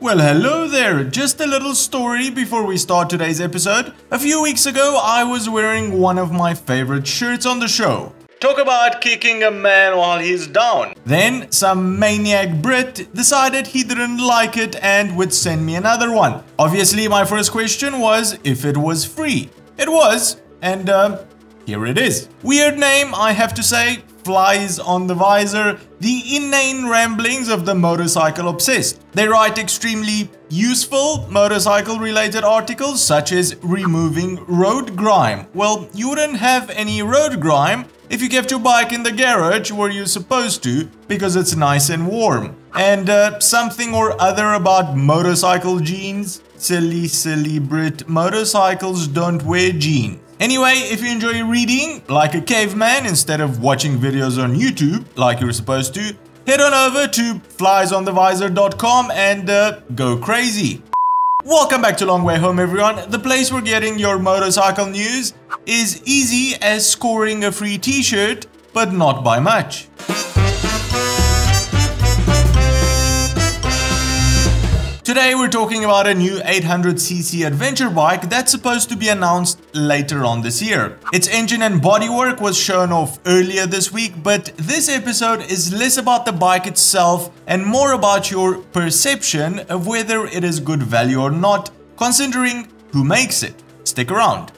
Well, hello there. Just a little story before we start today's episode. A few weeks ago, I was wearing one of my favorite shirts on the show. Talk about kicking a man while he's down. Then some maniac Brit decided he didn't like it and would send me another one. Obviously, my first question was if it was free. It was, and here it is. Weird name, I have to say. Flies on the visor, the inane ramblings of the motorcycle obsessed. They write extremely useful motorcycle-related articles such as removing road grime. Well, you wouldn't have any road grime if you kept your bike in the garage where you're supposed to because it's nice and warm. And something or other about motorcycle jeans. Silly Brit, motorcycles don't wear jeans. Anyway, if you enjoy reading like a caveman instead of watching videos on YouTube like you're supposed to, head on over to fliesonthevisor.com and go crazy. Welcome back to Long Way Home, everyone. The place where getting your motorcycle news is easy as scoring a free t-shirt, but not by much. Today we're talking about a new 800cc adventure bike that's supposed to be announced later on this year. Its engine and bodywork was shown off earlier this week, but this episode is less about the bike itself and more about your perception of whether it is good value or not, considering who makes it. Stick around.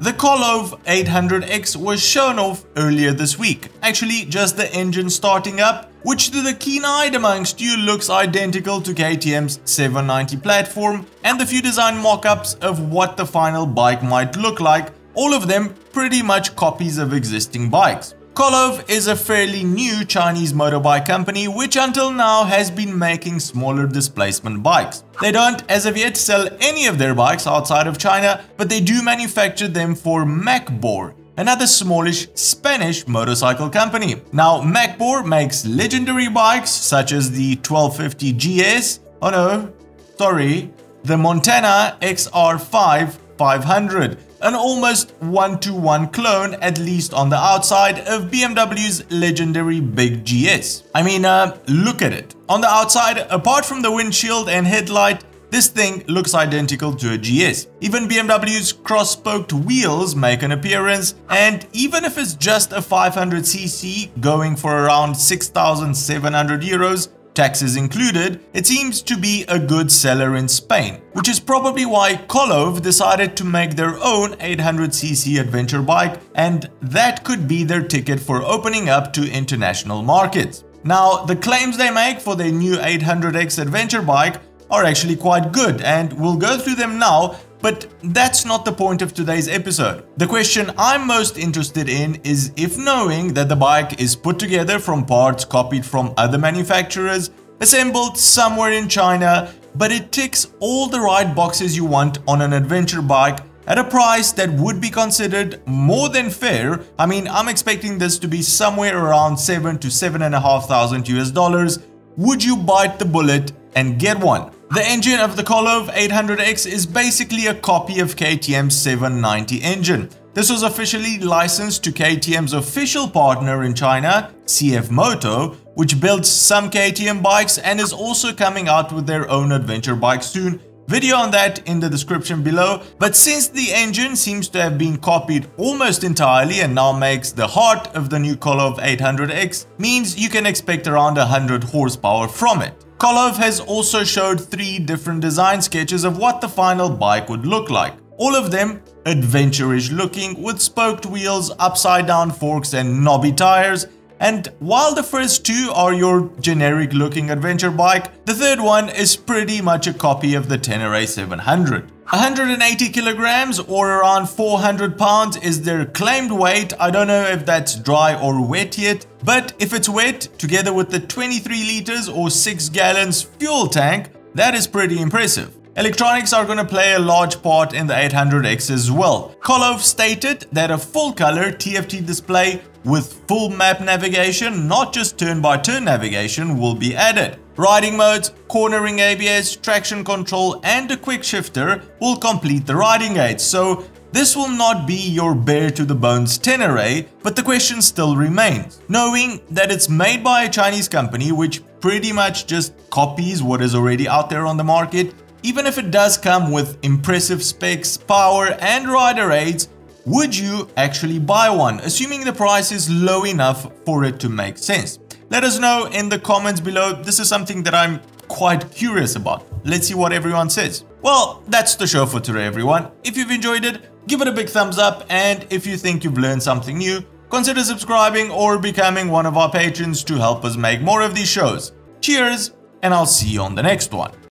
The Colove 800X was shown off earlier this week. Actually, just the engine starting up, which to the keen-eyed amongst you looks identical to KTM's 790 platform, and the few design mock-ups of what the final bike might look like, all of them pretty much copies of existing bikes. Colove is a fairly new Chinese motorbike company which until now has been making smaller displacement bikes. They don't as of yet sell any of their bikes outside of China, but they do manufacture them for MacBor, another smallish Spanish motorcycle company. Now MacBor makes legendary bikes such as the 1250 GS, oh no, sorry, the Montana XR5 500. An almost one-to-one clone, at least on the outside, of BMW's legendary Big GS. I mean, look at it. On the outside, apart from the windshield and headlight, this thing looks identical to a GS. Even BMW's cross-spoked wheels make an appearance, and even if it's just a 500cc going for around 6,700 euros, taxes included, it seems to be a good seller in Spain, which is probably why Colove decided to make their own 800cc adventure bike, and that could be their ticket for opening up to international markets. Now, the claims they make for their new 800X adventure bike are actually quite good, and we'll go through them now, but that's not the point of today's episode. The question I'm most interested in is if knowing that the bike is put together from parts copied from other manufacturers, assembled somewhere in China, but it ticks all the right boxes you want on an adventure bike at a price that would be considered more than fair. I mean, I'm expecting this to be somewhere around $7,000 to $7,500 US. Would you bite the bullet and get one? The engine of the Colove 800X is basically a copy of KTM's 790 engine. This was officially licensed to KTM's official partner in China, CFMoto, which builds some KTM bikes and is also coming out with their own adventure bike soon. Video on that in the description below. But since the engine seems to have been copied almost entirely and now makes the heart of the new Colove 800X, means you can expect around 100 horsepower from it. Colove has also showed three different design sketches of what the final bike would look like. All of them adventurish looking, with spoked wheels, upside down forks and knobby tires. And while the first two are your generic looking adventure bike, the third one is pretty much a copy of the Tenere 700. 180 kilograms or around 400 pounds is their claimed weight. I don't know if that's dry or wet yet, but if it's wet, together with the 23 liters or 6 gallons fuel tank, that is pretty impressive. Electronics are going to play a large part in the 800X as well. Colove stated that a full-color TFT display with full map navigation, not just turn-by-turn navigation, will be added. Riding modes, cornering ABS, traction control and a quick shifter will complete the riding aids, so this will not be your bare to the bones Tenere, but the question still remains. Knowing that it's made by a Chinese company which pretty much just copies what is already out there on the market, even if it does come with impressive specs, power and rider aids, would you actually buy one, assuming the price is low enough for it to make sense? Let us know in the comments below. This is something that I'm quite curious about. Let's see what everyone says. Well, that's the show for today, everyone. If you've enjoyed it, give it a big thumbs up, and if you think you've learned something new, consider subscribing or becoming one of our patrons to help us make more of these shows. Cheers, and I'll see you on the next one.